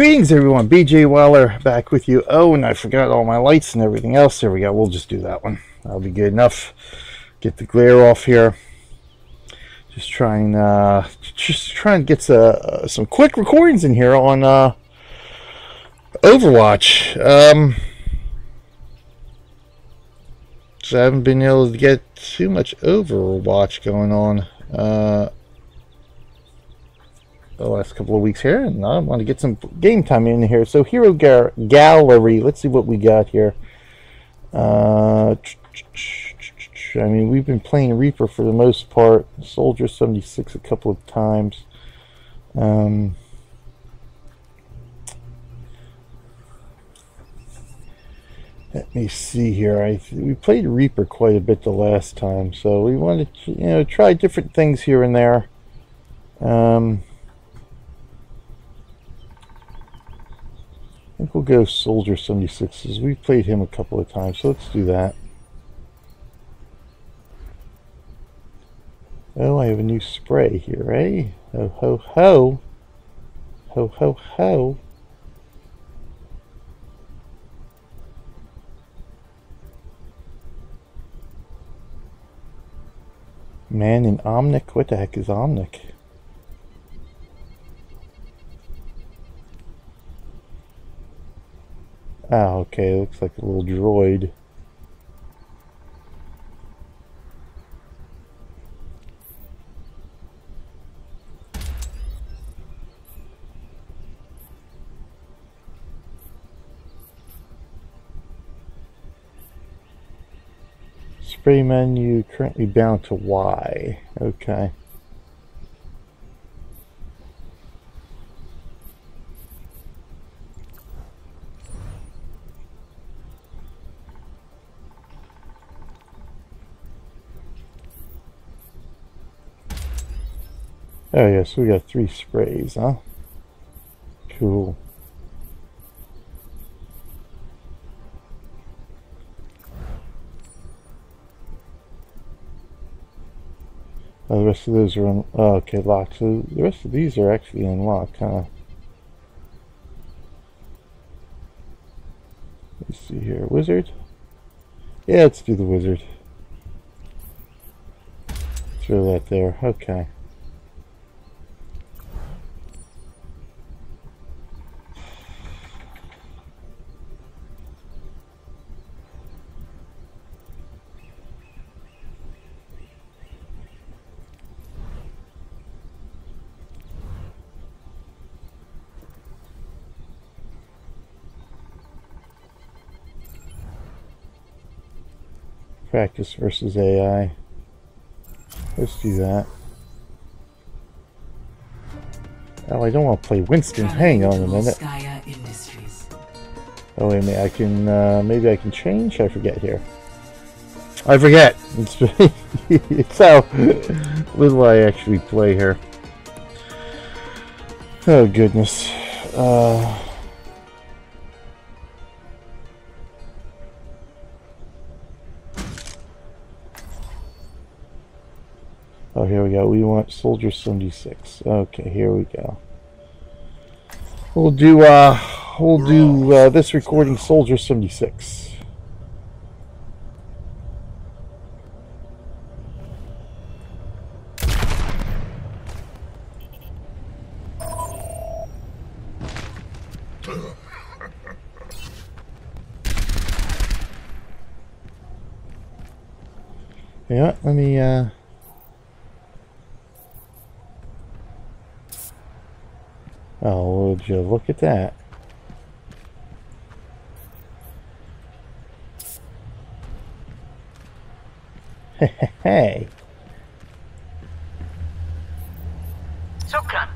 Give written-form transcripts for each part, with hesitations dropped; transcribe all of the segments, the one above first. Greetings everyone, BJ Wyler back with you. Oh, and I forgot all my lights and everything else. There we go, we'll just do that one. That'll be good enough. Get the glare off here. Just trying to get some quick recordings in here on Overwatch. So I haven't been able to get too much Overwatch going on the last couple of weeks here, and I want to get some game time in here. So Hero Gallery, let's see what we got here. I mean, we've been playing Reaper for the most part, Soldier 76 a couple of times. Let me see here. We played Reaper quite a bit the last time, so we wanted to, you know, try different things here and there. I think we'll go Soldier 76, as we've played him a couple of times, so let's do that. Oh, I have a new spray here, eh? Ho, ho, ho. Ho, ho, ho. Man in Omnic? What the heck is Omnic? Ah, okay, looks like a little droid. Spray menu currently bound to Y. Okay. Oh yeah, so we got 3 sprays, huh? Cool. Oh, the rest of those are okay, locked. So the rest of these are actually unlocked, huh? Let's see here. Wizard? Yeah, let's do the wizard. Throw that there. Okay. Practice versus AI. Let's do that. Oh, I don't want to play Winston. Hang on a minute. Oh, wait a minute. I can, maybe I can change? I forget here. I forget. It's how little I actually play here. Oh, goodness. Oh, here we go. We want Soldier 76. Okay, here we go. We'll do this recording, Soldier 76. Yeah, let me oh, would you look at that? Hey! Shukran.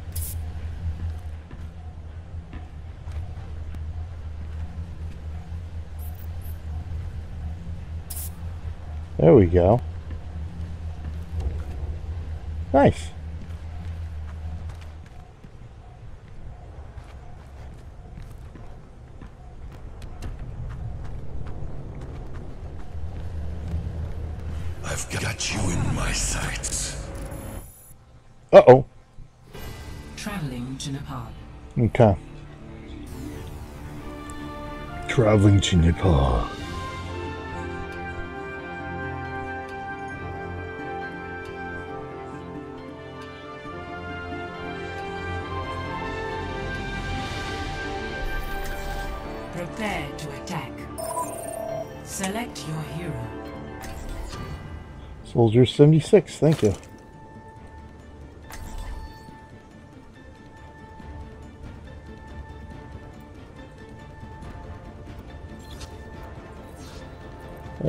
There we go. Nice. Traveling to Nepal. Okay. traveling to Nepal. Prepare to attack. Select your hero. Soldier 76, thank you.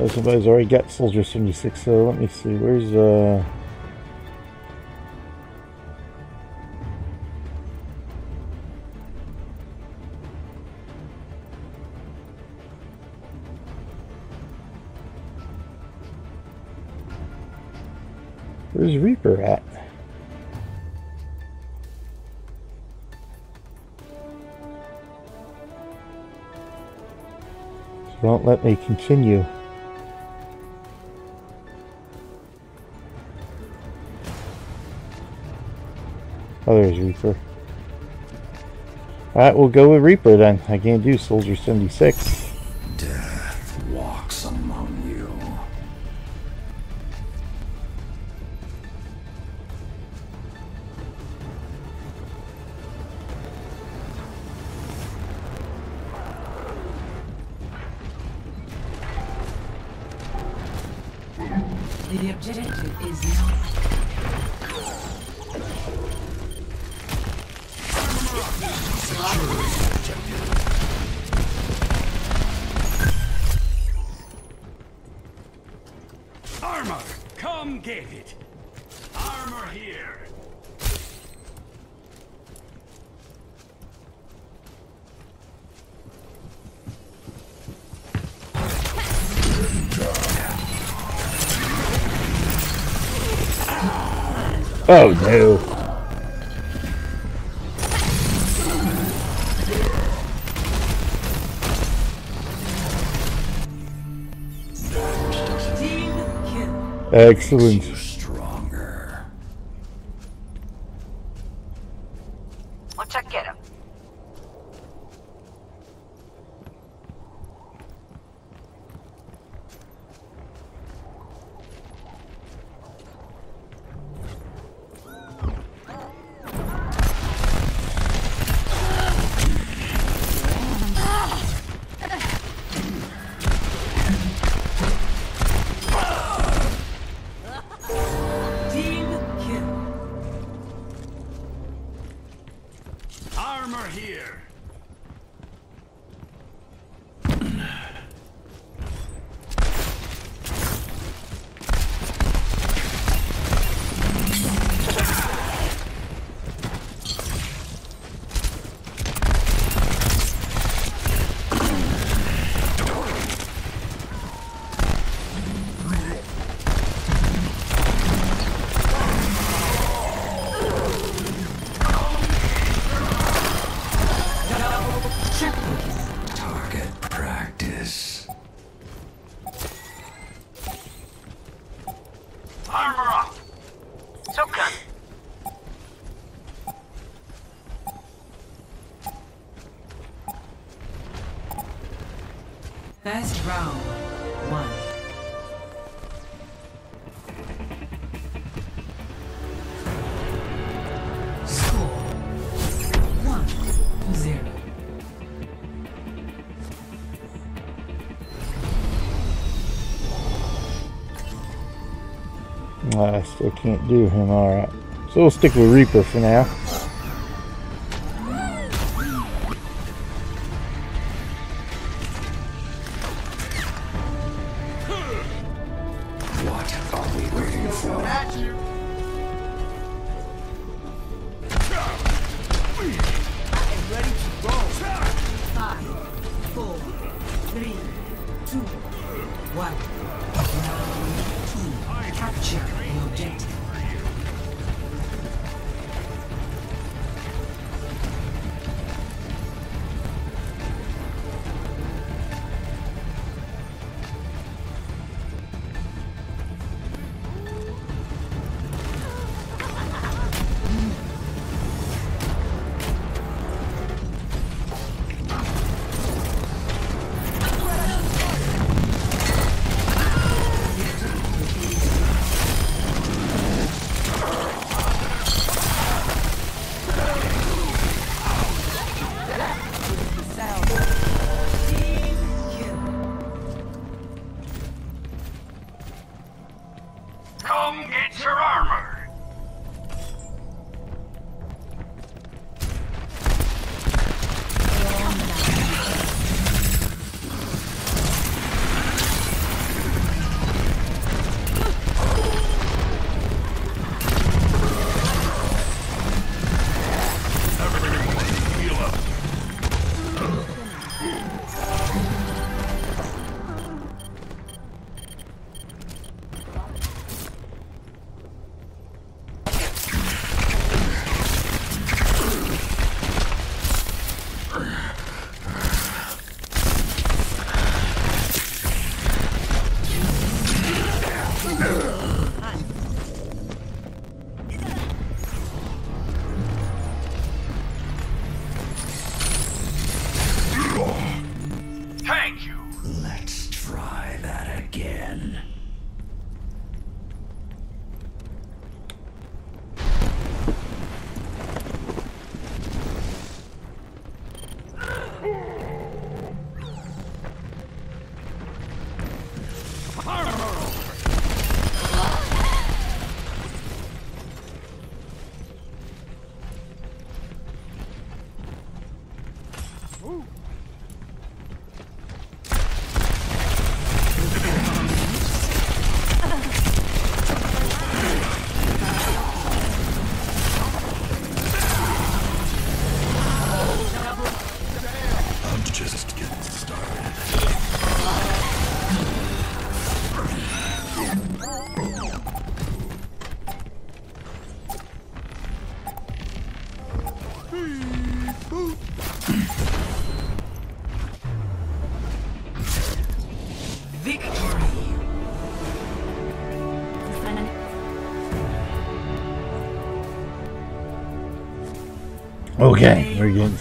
Somebody's already got Soldier 76, so let me see, where's where's Reaper at? So don't let me continue. Oh, there's Reaper. Alright, we'll go with Reaper then. I can't do Soldier 76. Death walks among you. The objective is not... Armor, come get it. Armor here. Oh no. Excellent. Stronger. We'll check get him. First round, 1. Score, 1-0. I still can't do him, alright. So we'll stick with Reaper for now. Okay, we're good.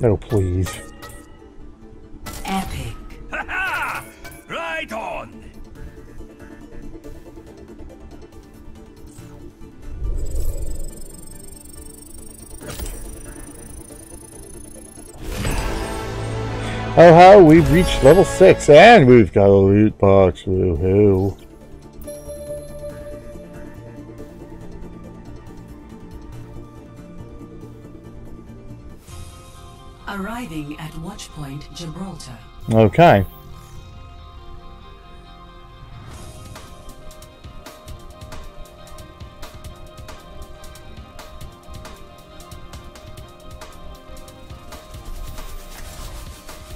No, please. Epic. Ha ha! Right on. Oh ho! We've reached level 6, and we've got a loot box. Woohoo! Arriving at Watchpoint Gibraltar. Okay.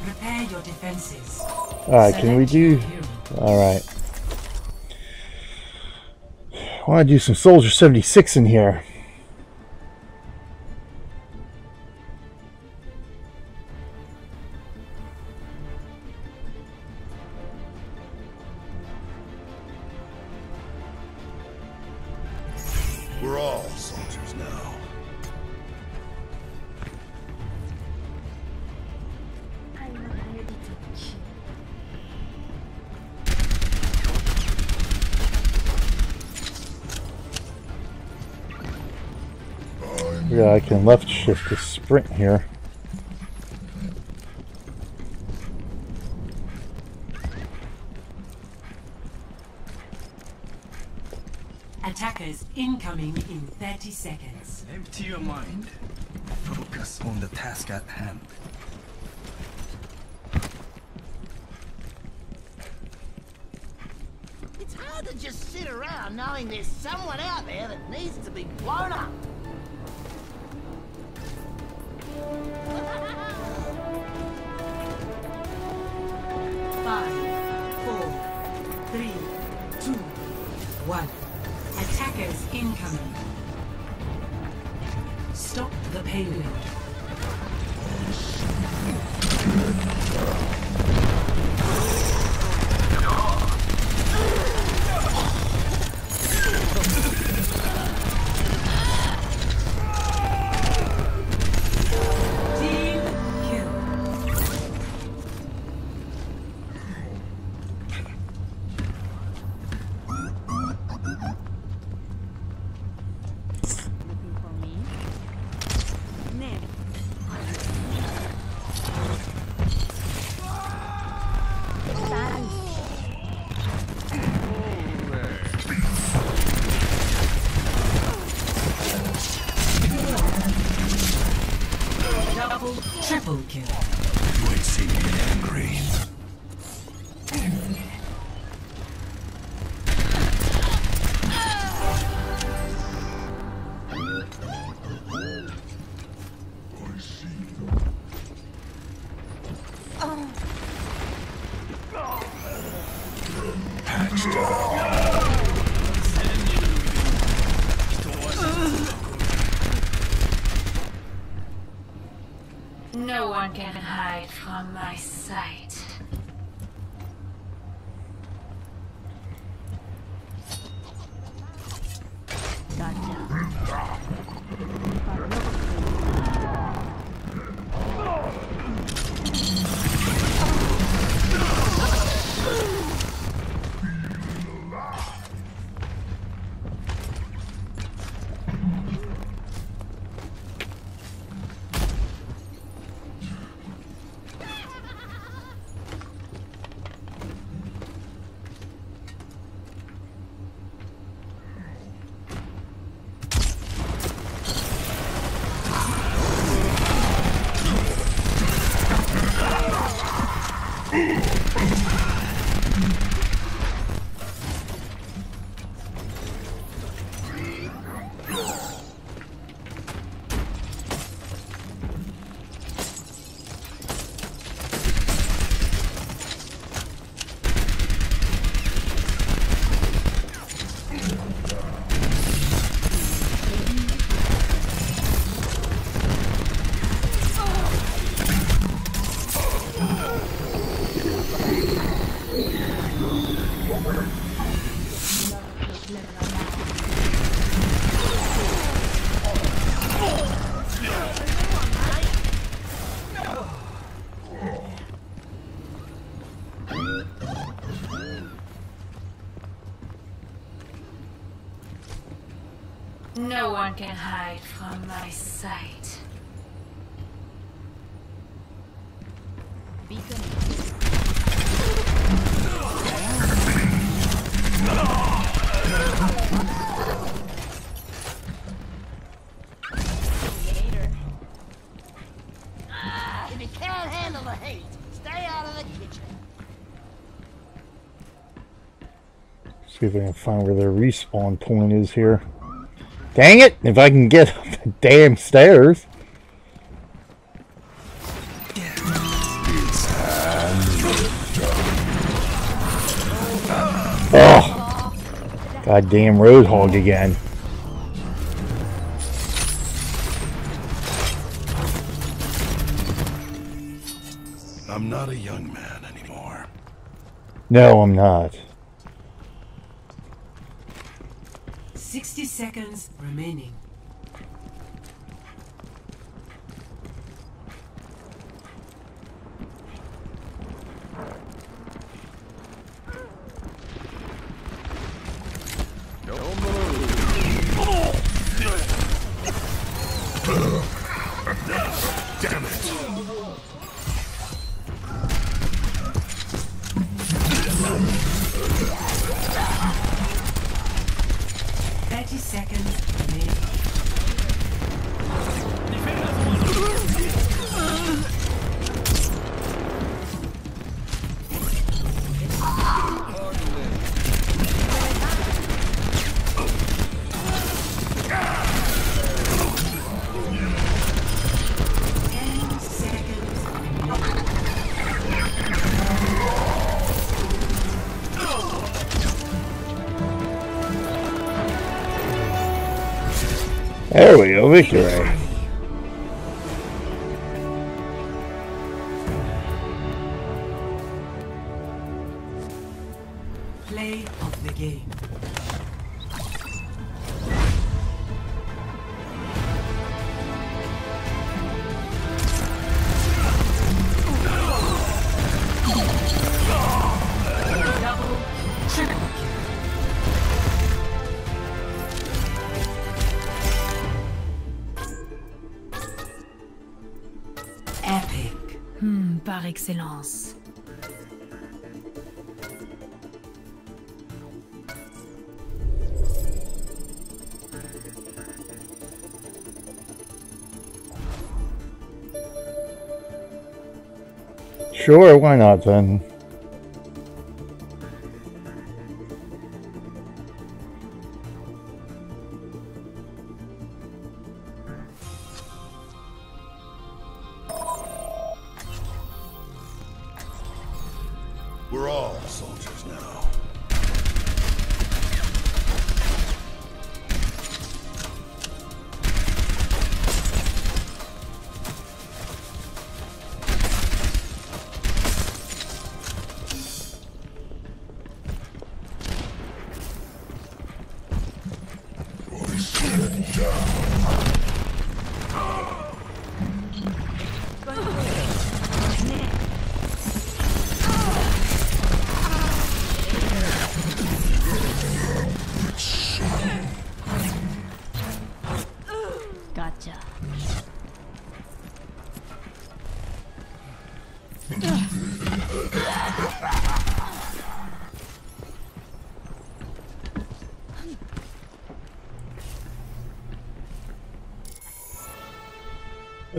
Repair your defenses. Alright, can we do... Alright. I want to do some Soldier 76 in here. Yeah, I can left shift to sprint here. Attackers incoming in 30 seconds. Empty your mind. Focus on the task at hand. It's hard to just sit around knowing there's someone out there that needs to be blown up. No one can hide from my sight. can hide from my sight. If you can't handle the hate, stay out of the kitchen. See if I can find where their respawn point is here. Dang it! If I can get up the damn stairs. Oh, goddamn Roadhog again. I'm not a young man anymore. No, I'm not. 60 seconds remaining. There we go, victory. Play of the game. Excellence. Sure, why not then?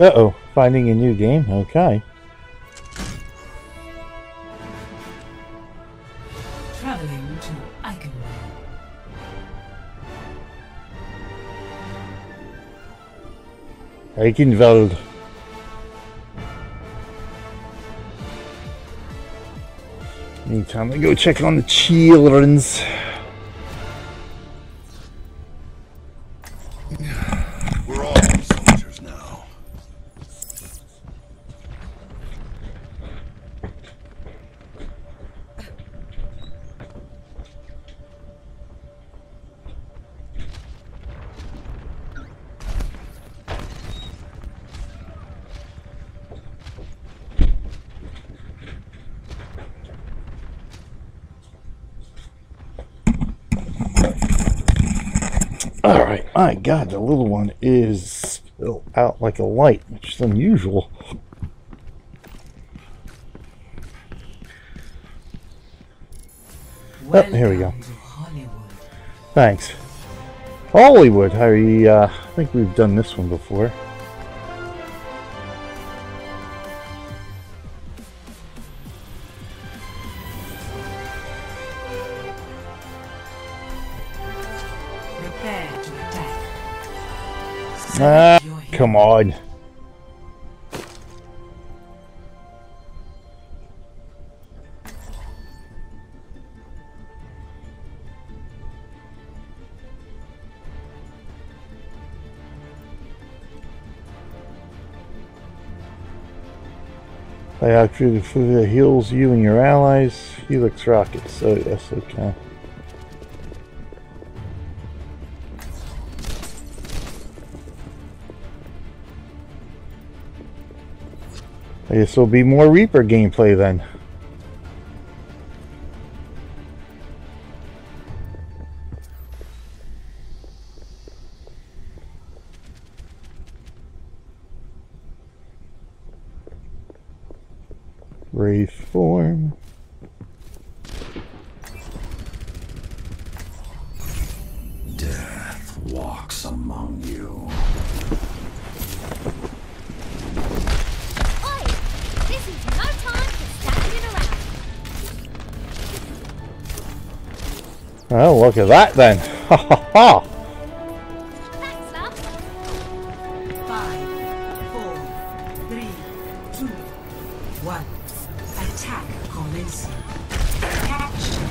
Uh-oh, finding a new game? Okay. Traveling to Eichenwald. Eichenwald. Meantime, I go check on the children's. My God, the little one is still out like a light, which is unusual. Oh, here we go. Thanks. Hollywood, I think we've done this one before. Ah, come on. They actively heals you and your allies. Helix rockets. So yes, okay. I guess there'll be more Reaper gameplay then. Wraith Form. Death walks among you. Well, look at that then. Ha ha ha. 5, 4, 3, 2, 1. Attack commencing. Capture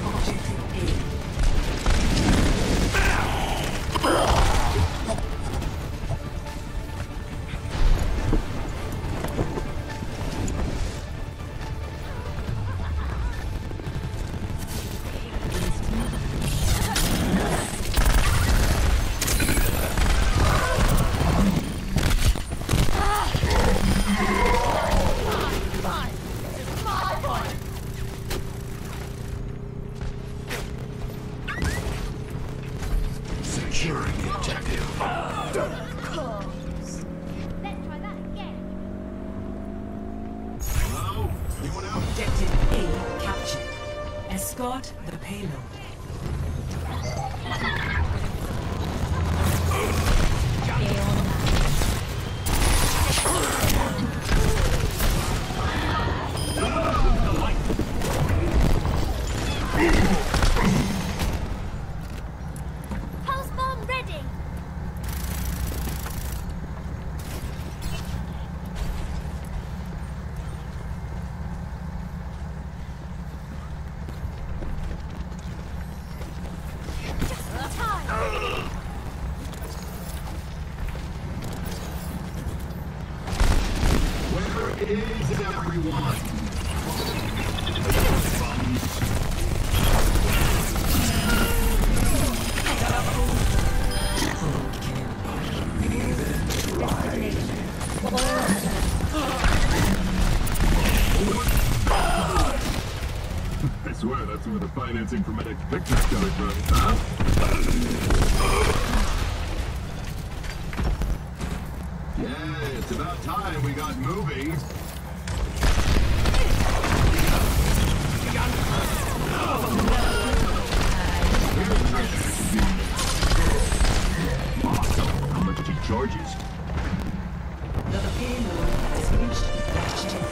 financing for medic pictures coming from, huh? Yeah, it's about time we got moving. How much he charges? The payload has reached the destination.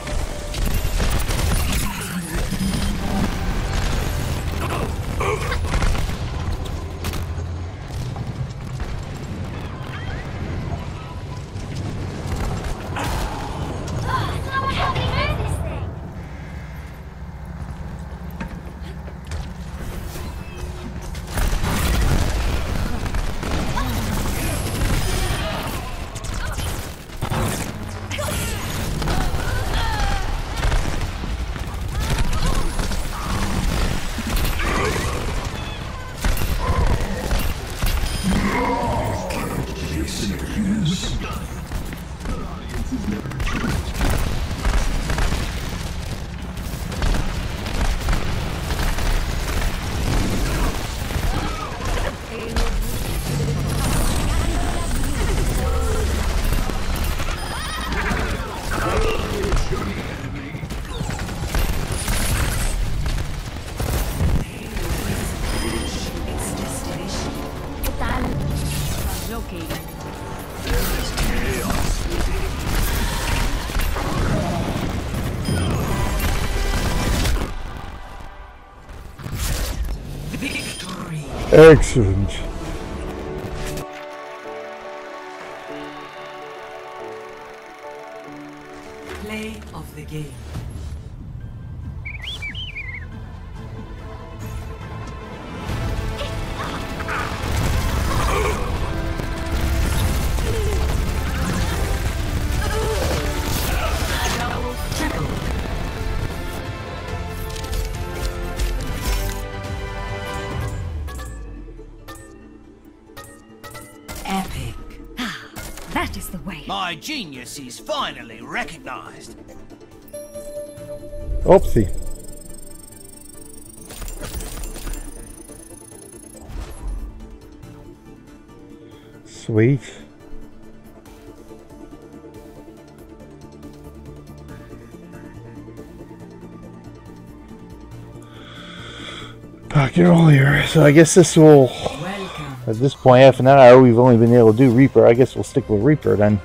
Excellent. Play of the game. My genius is finally recognized. Opsie. Sweet. Back here earlier, so I guess this will. Welcome. At this point, half an hour we've only been able to do Reaper. I guess we'll stick with Reaper then.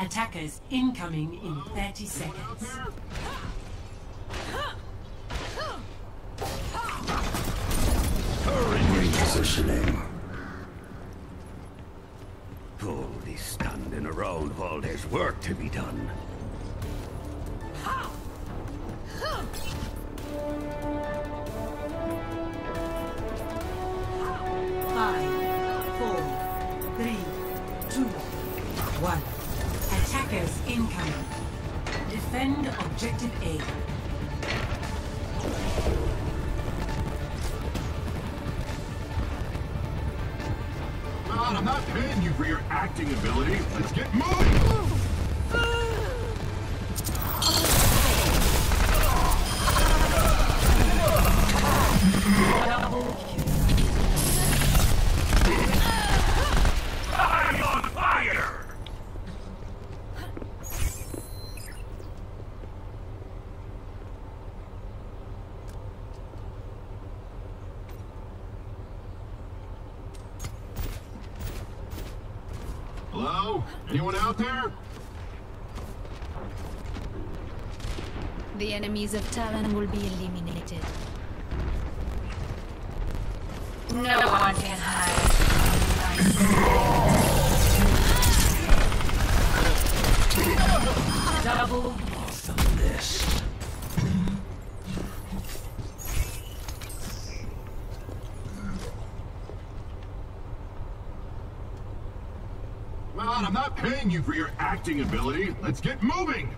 Attackers incoming in 30 seconds. Repositioning. Pull this stunned in a row while there's work to be done. Anyone out there? The enemies of Talon will be eliminated. No one can hide. Double off the list. I'm not paying you for your acting ability. Let's get moving!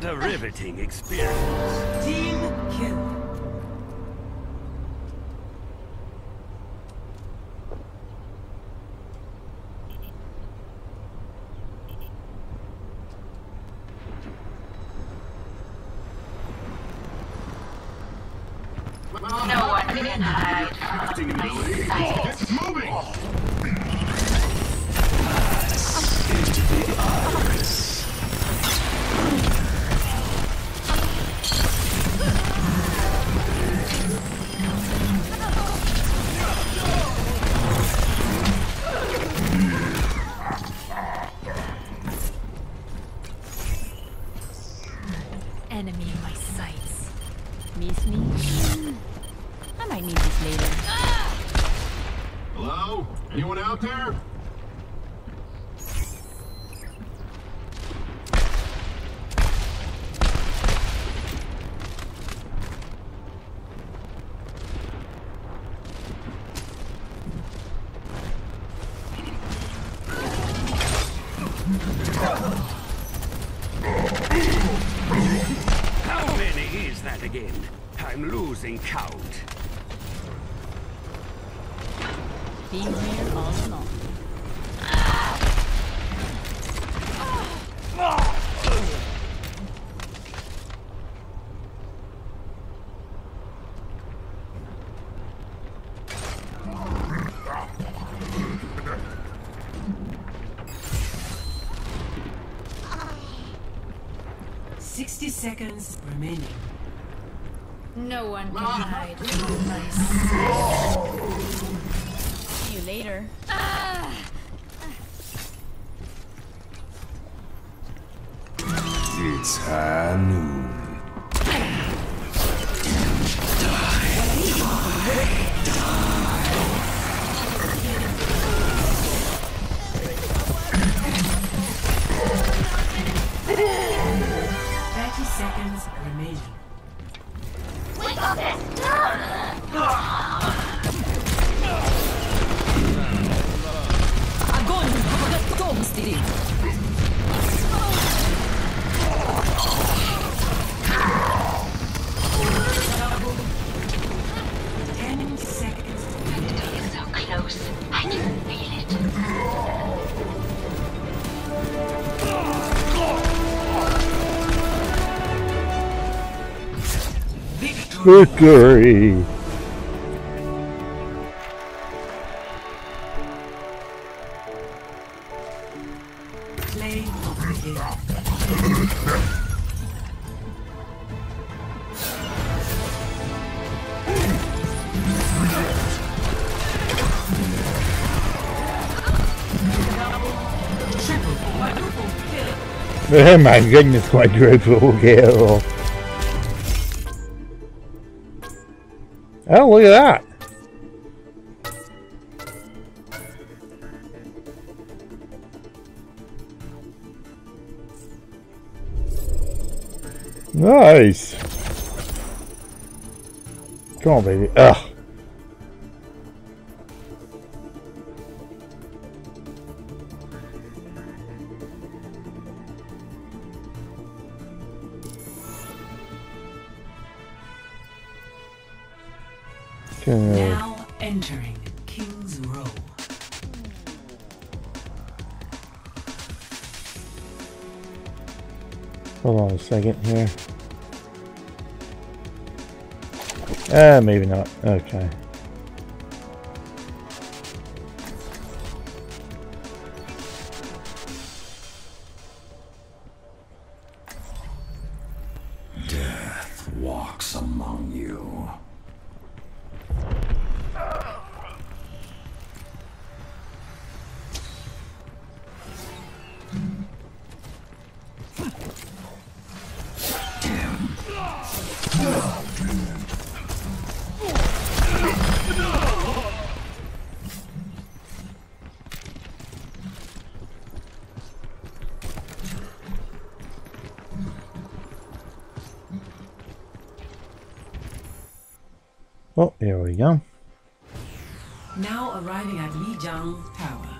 The riveting experience. Team Q. and hide from my sight. It's moving! Into the iris. Enemy in my sights. Miss me? I might need this later. Hello? Anyone out there? Seconds remaining. No one can hide from my sight. See you later. It's high noon. Seconds remaining. We got this! Огонь! Готовности! Victory! Oh my goodness, quadruple kill! Oh, look at that. Nice. Come on, baby. Ugh. Now entering King's Row. Hold on a second here. Maybe not. Okay. Oh, there we go. Now arriving at Lijiang Tower.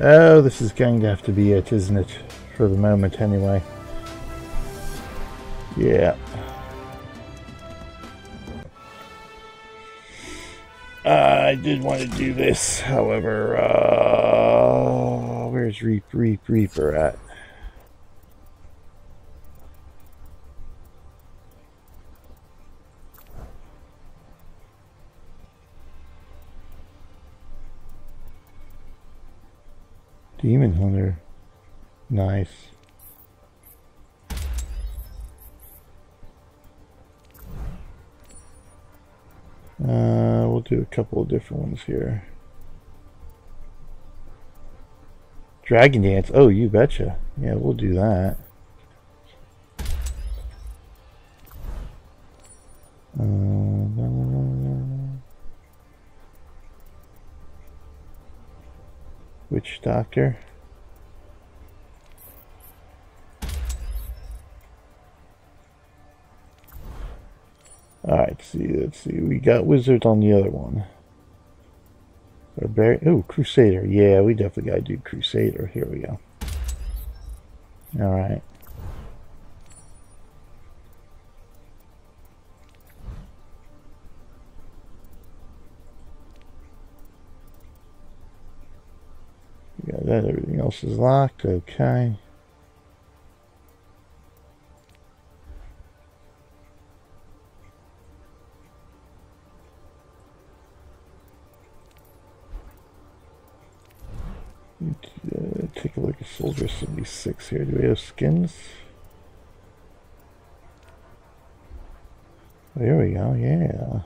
Oh, this is going to have to be it, isn't it? For the moment, anyway. Yeah. I did want to do this, however. Where's Reaper at? Demon Hunter. Nice. We'll do a couple of different ones here. Dragon Dance. Oh, you betcha. Yeah, we'll do that. Witch Doctor. Alright, let's see. We got Wizard on the other one. Oh, Crusader. Yeah, we definitely gotta do Crusader. Here we go. Alright. We got that. Everything else is locked. Okay. Take a look at Soldier 76 here. Do we have skins? There we go, yeah.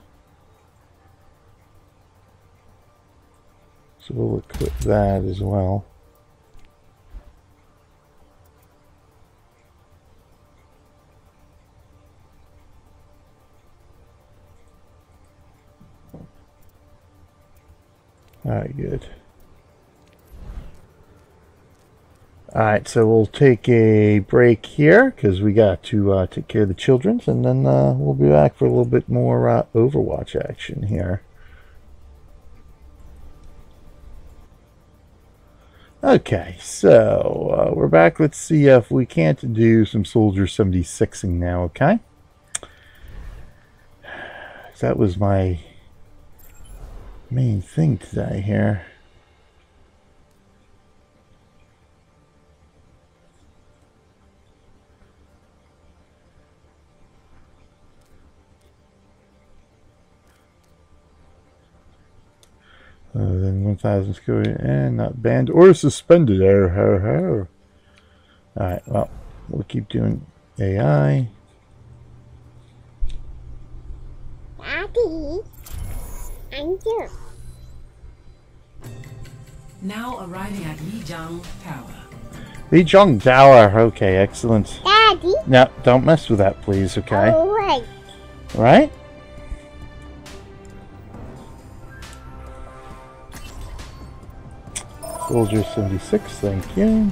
So we'll equip that as well. Alright, good. Alright, so we'll take a break here because we got to take care of the children, and then we'll be back for a little bit more Overwatch action here. Okay, so we're back. Let's see if we can't do some Soldier 76ing now, okay? That was my main thing today here. Then 1,000 skill and not banned or suspended. Alright, well, we'll keep doing AI. Daddy, I'm here. Now arriving at Lijiang Tower. Lijiang Tower, okay, excellent. Daddy? No, don't mess with that, please, okay? Alright. Right? Soldier 76, thank you.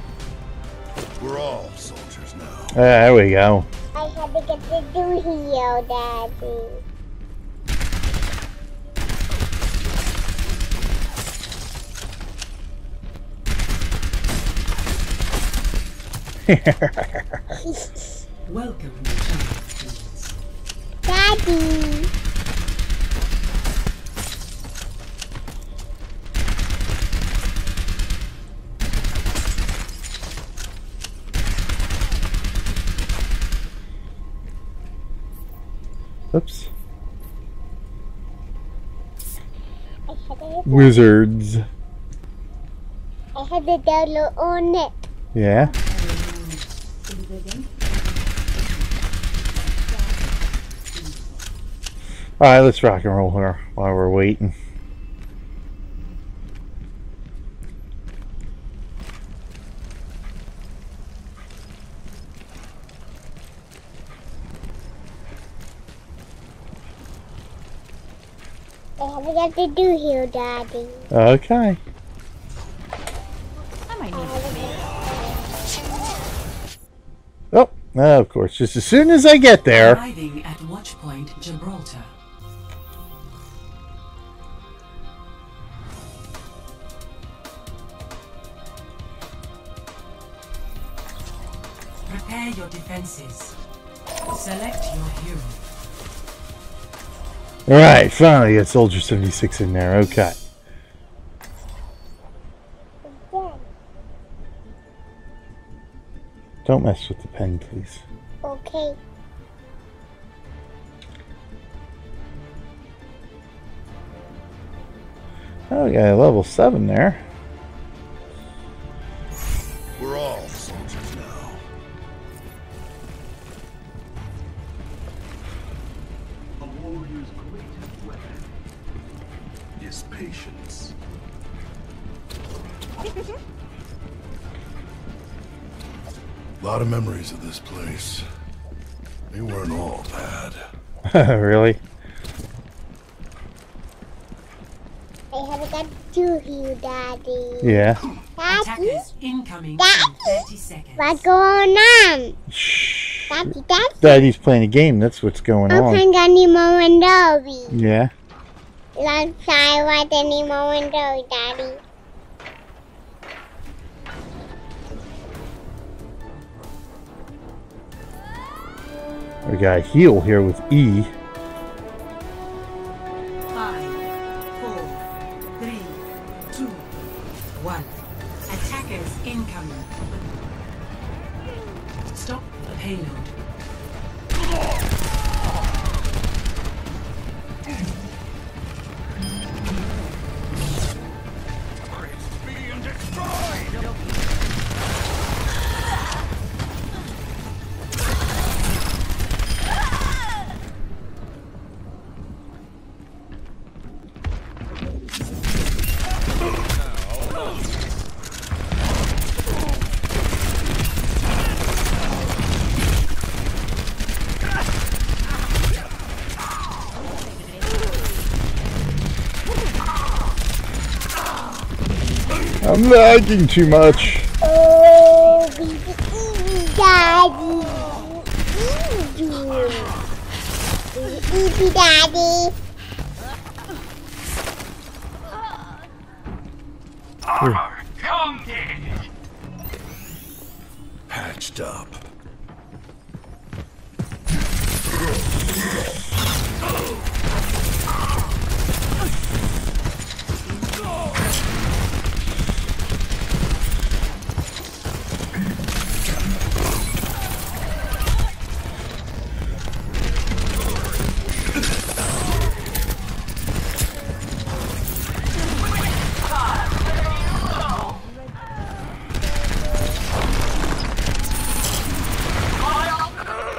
We're all soldiers now. There we go. I have to get the doohiel, Daddy. Welcome to Champions. Daddy. Oops. Wizards. I had to download on it. Yeah. Alright, let's rock and roll here while we're waiting. I have to do here, Daddy. Okay. I might need oh, no, of course. Just as soon as I get there. Arriving at Watchpoint Gibraltar. Prepare your defenses. Select your hero. Alright, finally got Soldier 76 in there, okay. Don't mess with the pen, please. Okay. Oh, we got a level 7 there. is patience. A lot of memories of this place. They weren't all bad. Really? I have a gun to you, Daddy. Yeah. Daddy, incoming. Daddy, what's going on? Shh. Daddy, Daddy. Daddy's playing a game. That's what's going on. I'm playing Nemo and Dobby. Yeah. Let's try with Nemo and Dobby, Daddy. We got a heal here with E. 5, 4, 3, 2, 1. Attackers incoming. Stop the payload. I'm lagging too much. Oh, baby, daddy. Patched up.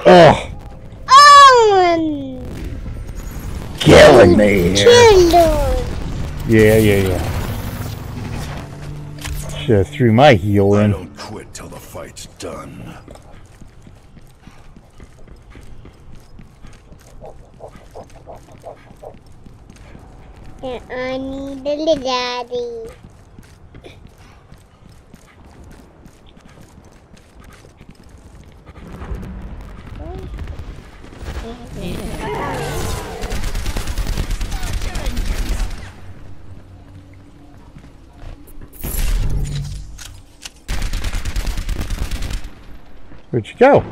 Oh! Killing me here. Yeah. Should have threw my heel in. I don't quit till the fight's done. And I need the little daddy. Where'd you go?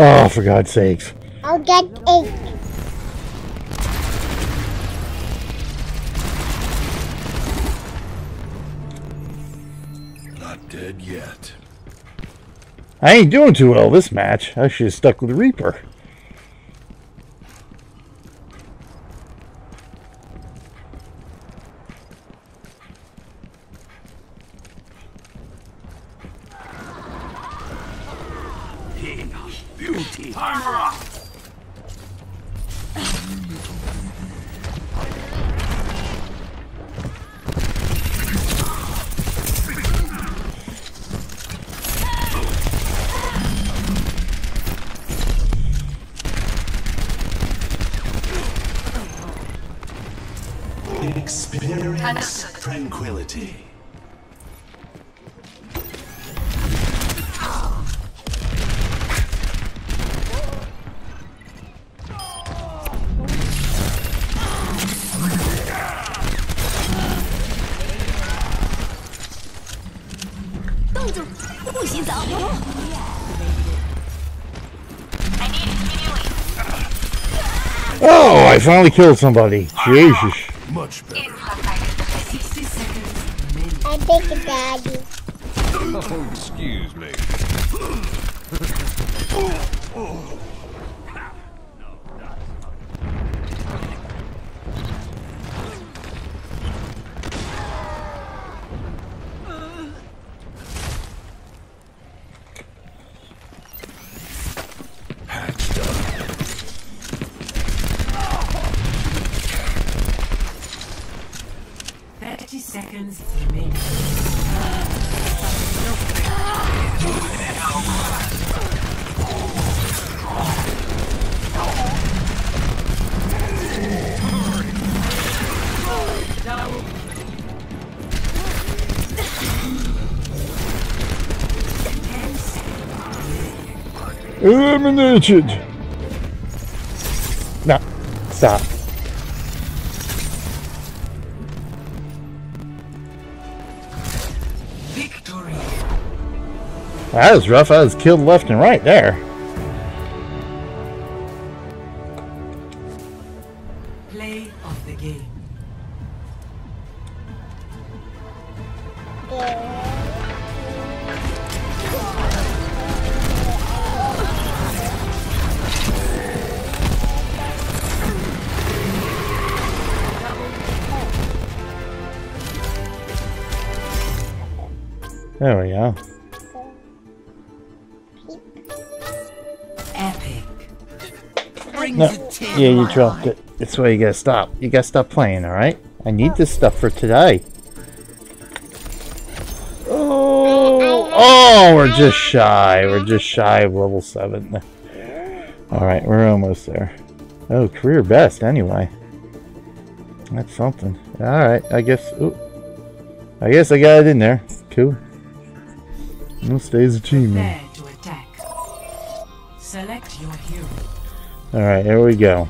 Oh, for God's sakes. I'll get 8. Not dead yet. I ain't doing too well this match. I should have stuck with the Reaper. Experience tranquility. Oh, I finally killed somebody. Jesus. Much better. I think it's daddy. Oh, excuse me. seconds remaining. Eliminated! Nah, stop. Victory. That was rough. I was killed left and right there. Play of the game. There we go. Epic. No. Yeah, you dropped it. That's why you gotta stop. You gotta stop playing, alright? I need this stuff for today. Oh, oh, we're just shy. We're just shy of level 7. Alright, we're almost there. Oh, career best anyway. That's something. Alright, I guess. Ooh, I guess I got it in there. Cool. We'll stay as a team. Select your hero. All right, here we go.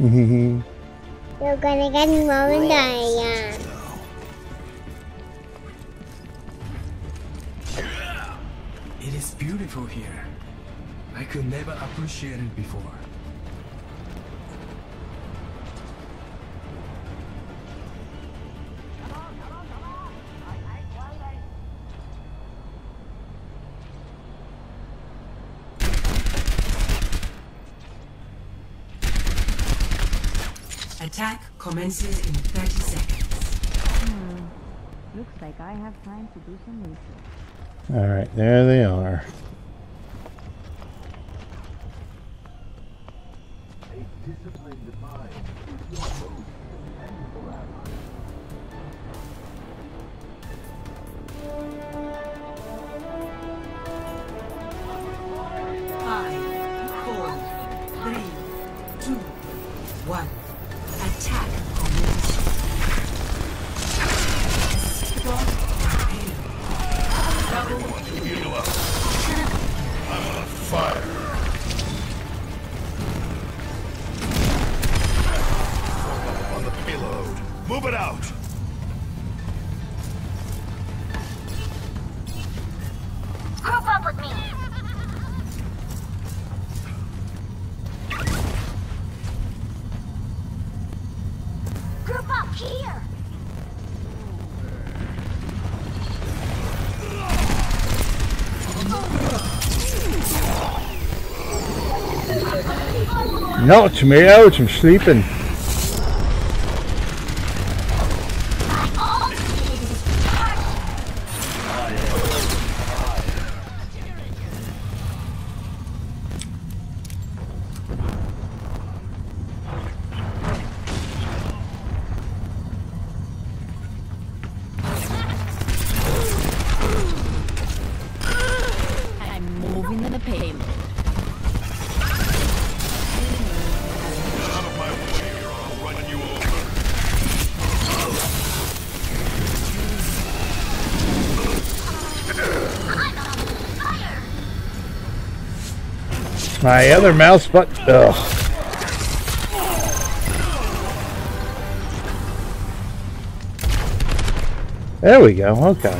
You're gonna get more and die, yeah. It is beautiful here. I could never appreciate it before. Attack commences in 30 seconds. Looks like I have time to do some research. All right, there they are. A disciplined mind is your most dependable ally. 5, 4, 3, 2, 1. Attack on it. I'm on fire. On the payload. Move it out. Group up with me. Here. Knocked me out, I'm sleeping. My other mouse button. Ugh. There we go. Okay.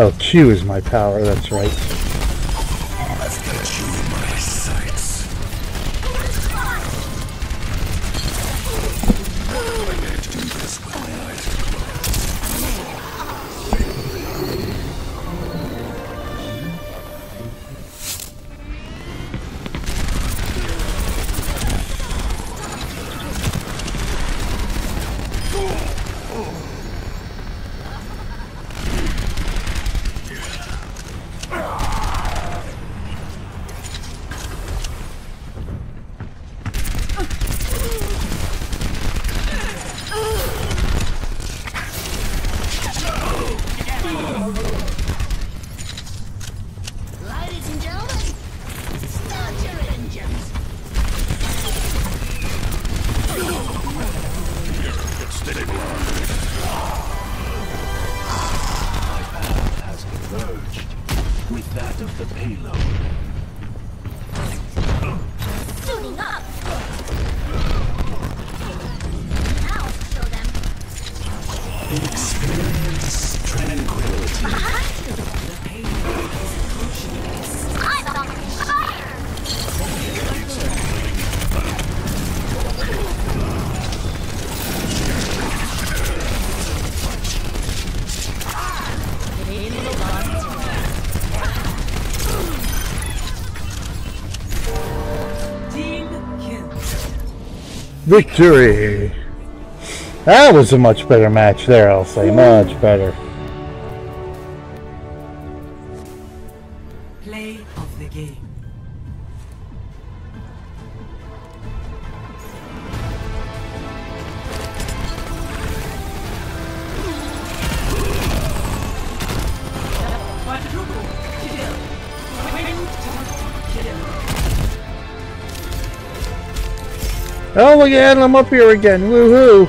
Oh, Q is my power, that's right. I've got you in my sights. I can't do this with my eyes closed. Victory! That was a much better match there, I'll say. Much better. Play of the game. Oh, look at it, I'm up here again. Woohoo!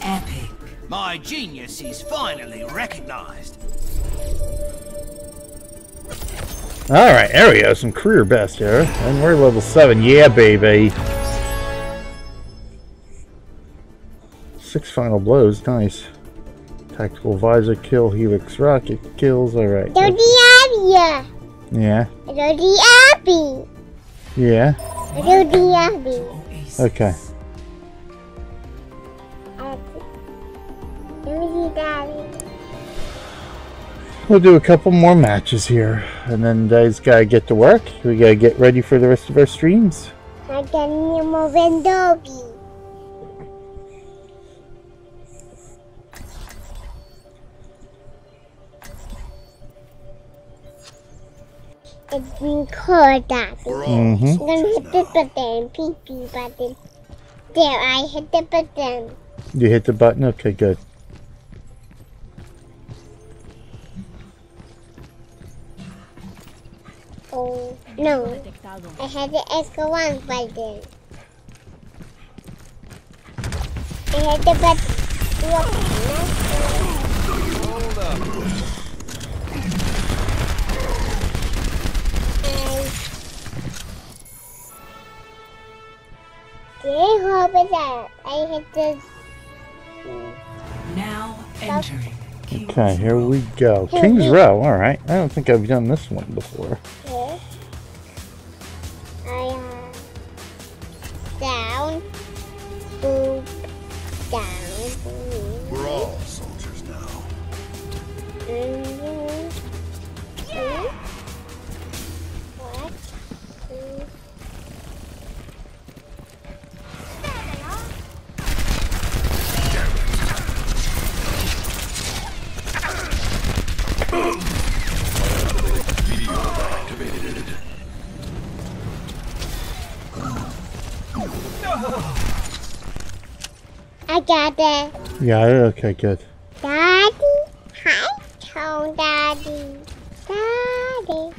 Epic. My genius is finally recognized. Alright, there we go. Some career best here. And we're level 7. Yeah, baby. 6 final blows. Nice. Tactical visor kill, helix rocket kills. Alright. Don't be happy. Yeah. Rudy Abbey. Yeah. Rudy Abbey. Okay. Rudy Abbey. We'll do a couple more matches here, and then guys gotta get to work. We gotta get ready for the rest of our streams. I got Nemo Vendobi. It's been cold up. I'm gonna hit the button, pee-pee button. There, I hit the button. You hit the button? Okay, good. Oh, no. I had the extra one button. I hit the button. Hold up. I hit the... Now entering. Okay, here we go. King's Row, alright. I don't think I've done this one before. Okay. Down. Boop. Down. We're all soldiers now. I got it. You got it? Okay, good. Daddy? Hi, Tom Daddy. Daddy.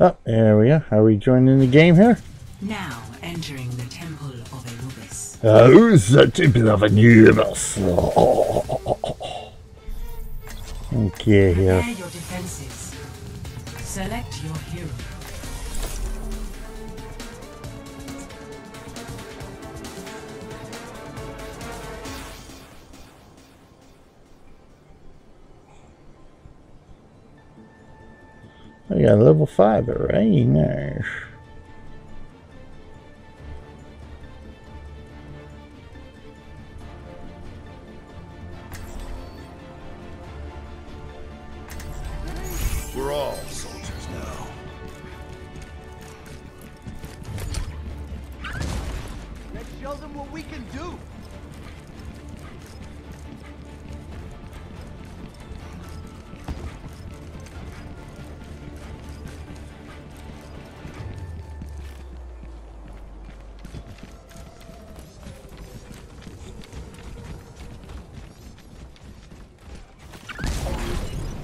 Oh, there we are. Are we joining the game here? Now entering the Temple of Anubis. Who's the Temple of Anubis? Okay, here. Prepare your defenses. Select your hero. I got level 5 already, nice. We're all soldiers now. Let's show them what we can do.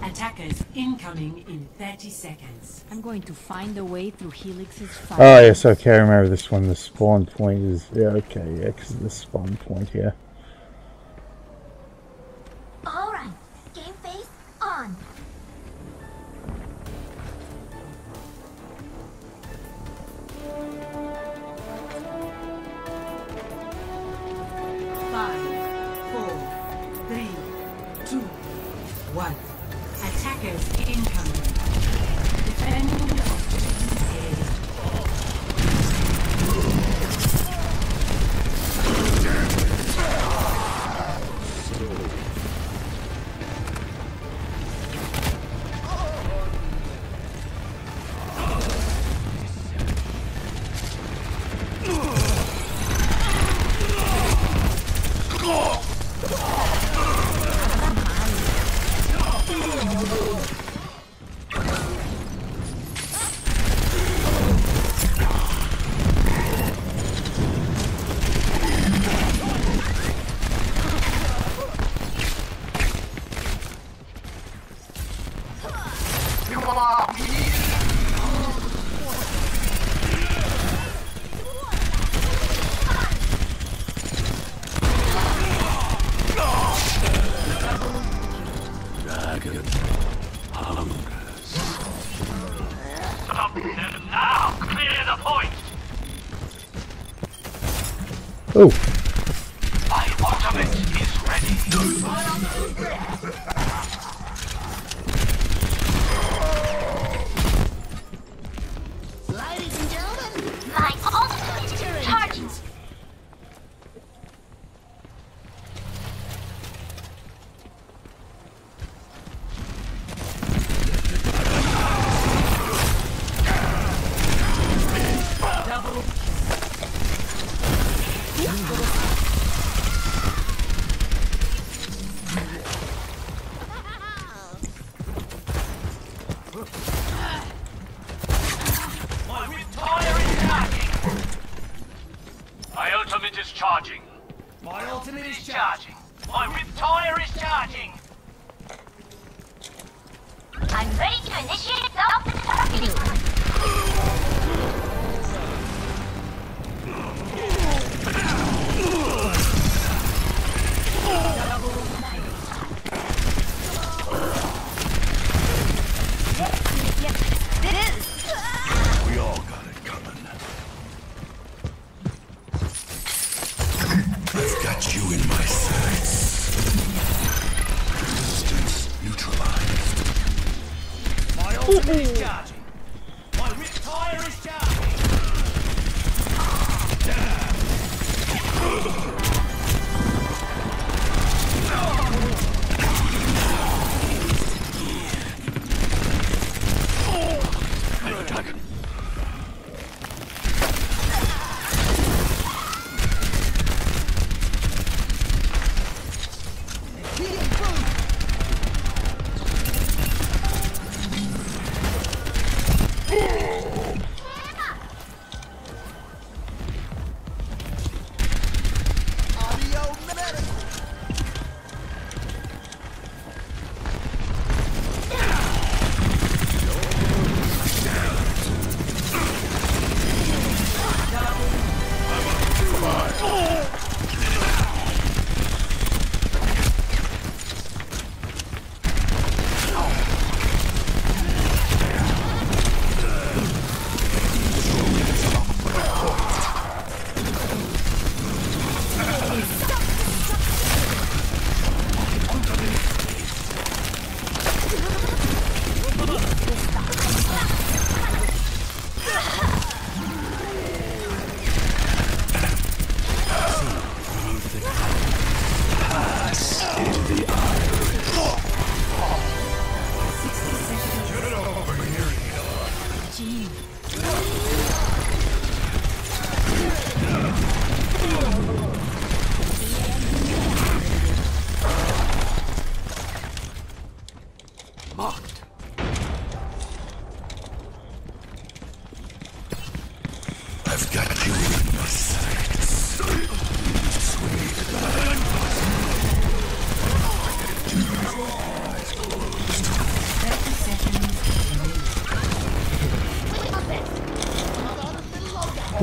Attackers incoming in 30 seconds. I'm going to find a way through Helix's fire. Oh yes, okay, I remember this one. The spawn point is... yeah, okay, yeah, because of the spawn point here. Alright, game face on. Oh. My ultimate is ready. Ladies and gentlemen, my ultimate is charging.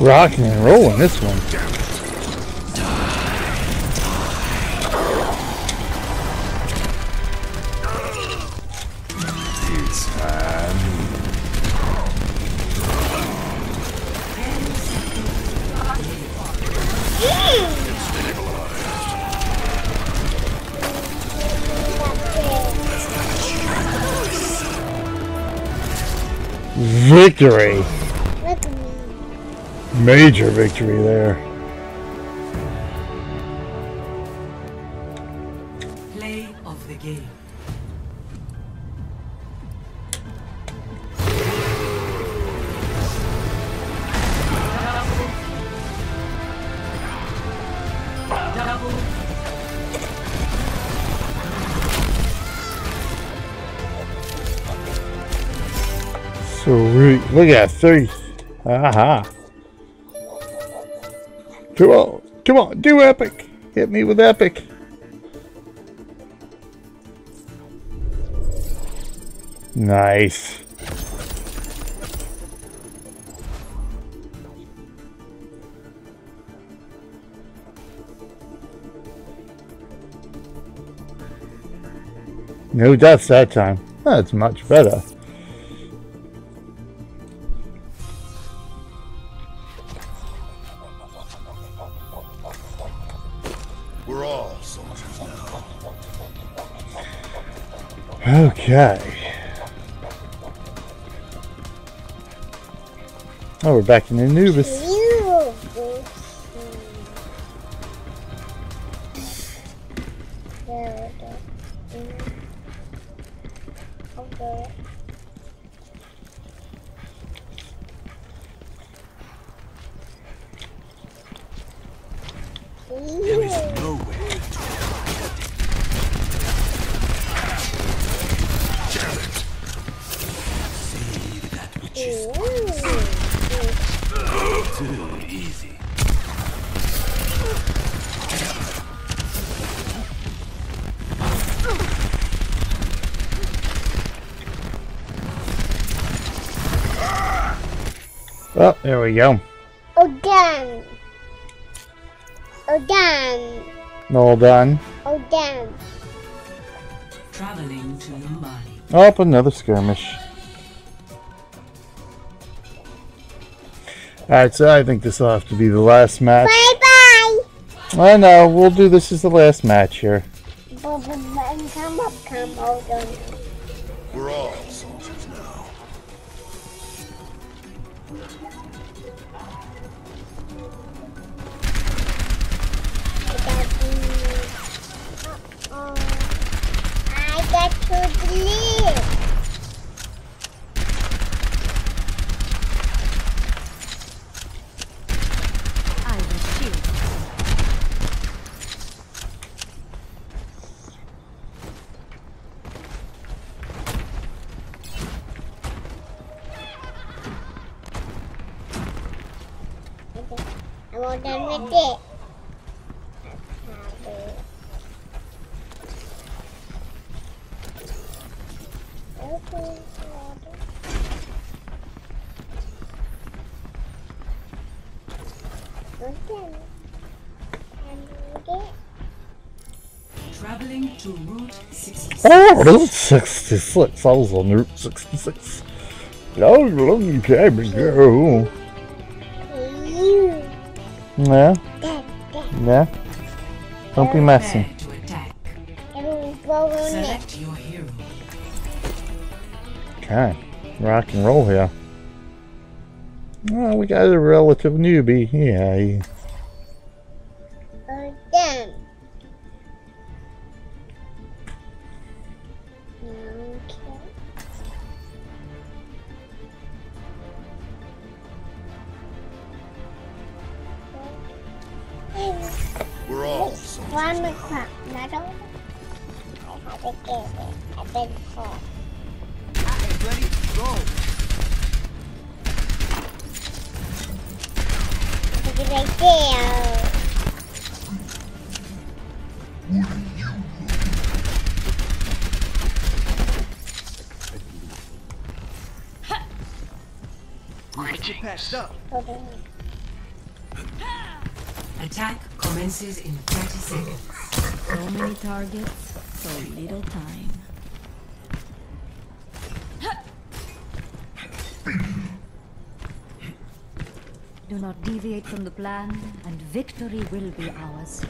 rocking and rolling this one. Victory. Major victory there. Play of the game. Sweet. Look at that, 30. Aha. Come on, come on, do epic. Hit me with epic. Nice. No deaths that time. That's much better. Okay. Oh, we're back in Anubis. Oh, there we go. All done. All done. All done. All done. Traveling to Mumbai. Up another skirmish. Alright, so I think this will have to be the last match. Bye bye. I know, we'll do this as the last match here. Come up, come on. We're all soldiers now. I got to believe. Traveling to Route 66. Oh, Route 66. I was on Route 66. That was a long time ago. Yeah. Yeah. Don't be messy. Select your hero. Okay. Rock and roll here. Oh, we got a relative newbie. Yeah. Again. Okay. We're all Muckrat. I don't have to give it. I've been caught. I'm ready to go. Look at it there. Greetings. Attack commences in 30 seconds. So many targets, so little time. Do not deviate from the plan, and victory will be ours.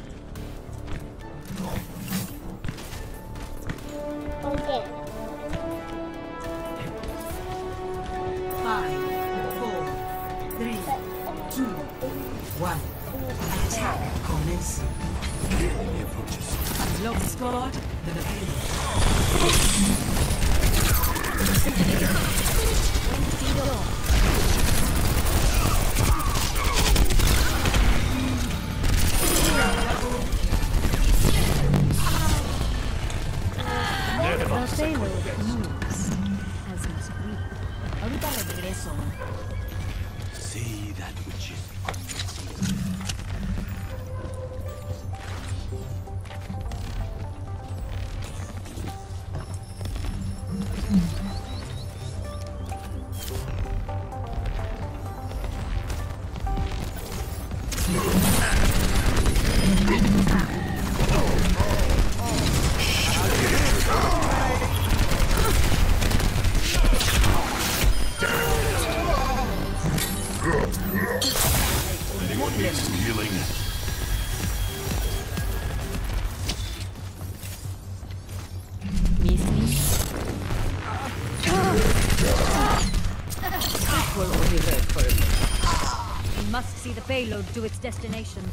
Okay. 5, 4, 3, 2, 1. Attack commence. Enemy approaches. Lock squad, the field. The payload moves, as must we. Ahorita regreso. See that which is payload to its destination.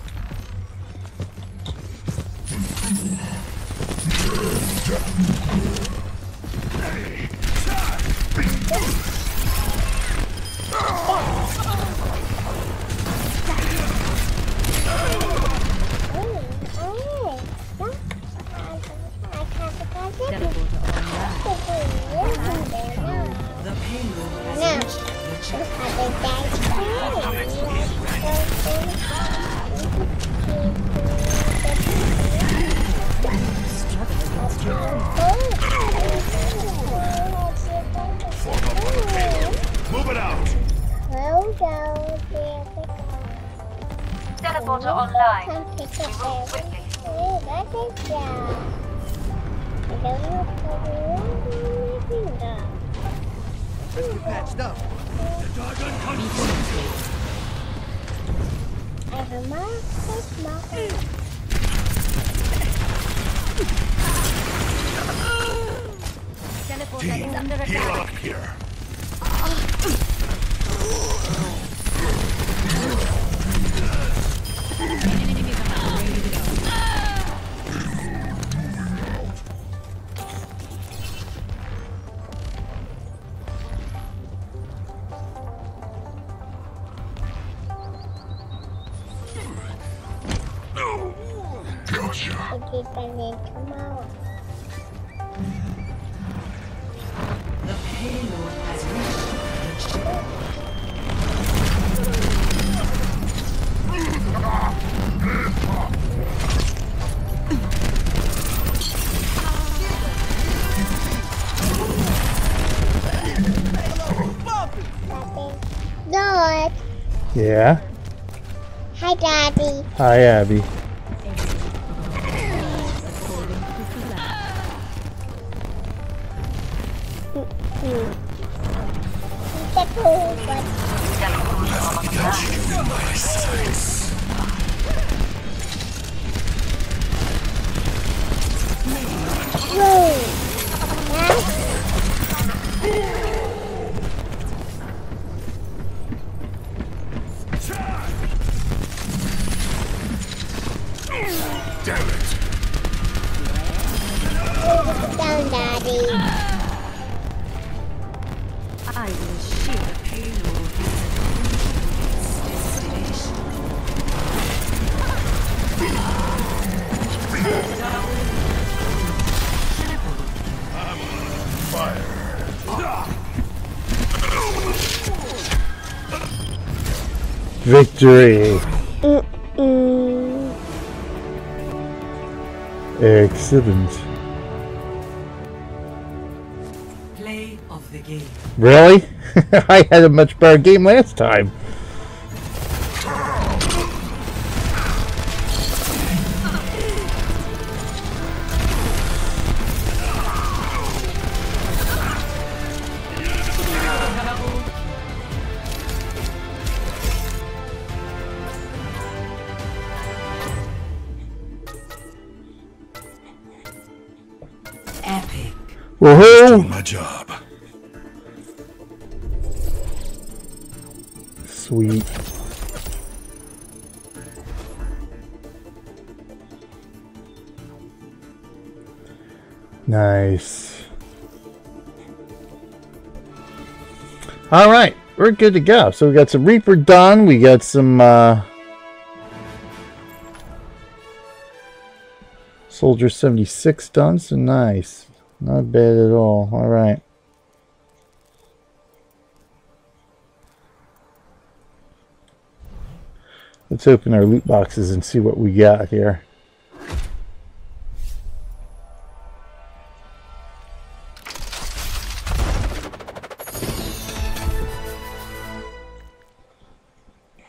Yeah. Hi, Daddy. Hi, Abby. Victory! Excellent. Play of the game. Really? I had a much better game last time. Woohoo! Doing my job. Sweet. Nice. All right, we're good to go. So we got some Reaper done. We got some Soldier 76 done. So nice. Not bad at all. All right. Let's open our loot boxes and see what we got here.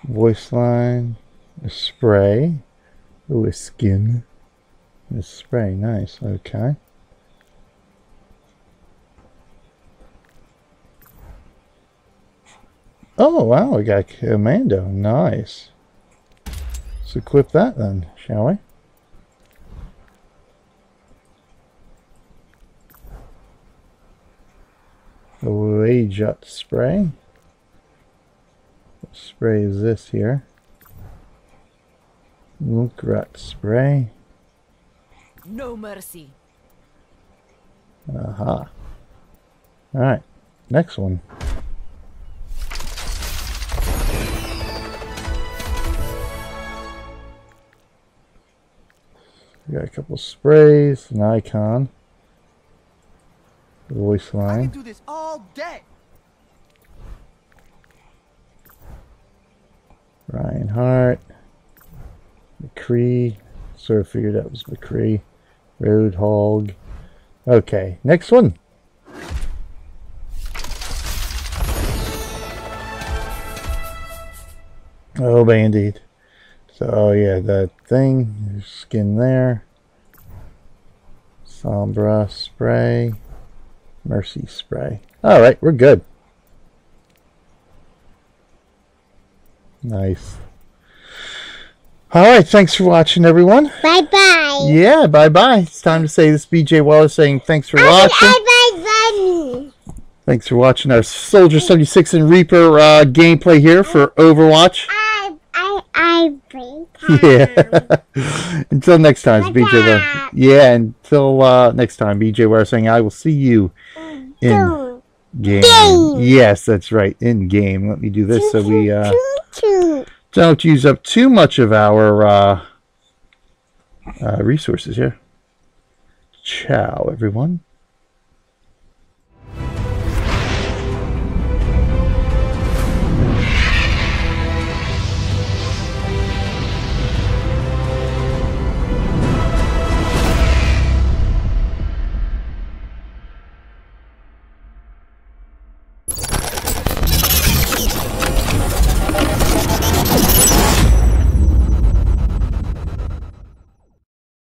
Voice line, a spray, ooh, a skin, a spray, nice, okay. Oh wow, we got Commando, nice. Let's equip that then, shall we? The Wayjut spray. What spray is this here? Muckrat spray. No mercy. Aha. Alright, next one. We got a couple sprays, an icon, a voice line. I can do this all day. Reinhardt, McCree, sort of figured that was McCree, Roadhog. Okay, next one. Oh, Band-Aid. So, oh yeah, that thing, there's skin there. Sombra spray, Mercy spray. Alright, we're good. Nice. Alright, thanks for watching, everyone. Bye-bye. Yeah, bye-bye. It's time to say this. BJ Wallace saying thanks for watching. Thanks for watching our Soldier 76 and Reaper gameplay here for Overwatch. Yeah. Until next time, it's BJ Wyler. Yeah, until next time, BJ Wyler saying I will see you in game. Yes, that's right, in game. Let me do this so we don't use up too much of our resources here. Ciao, everyone.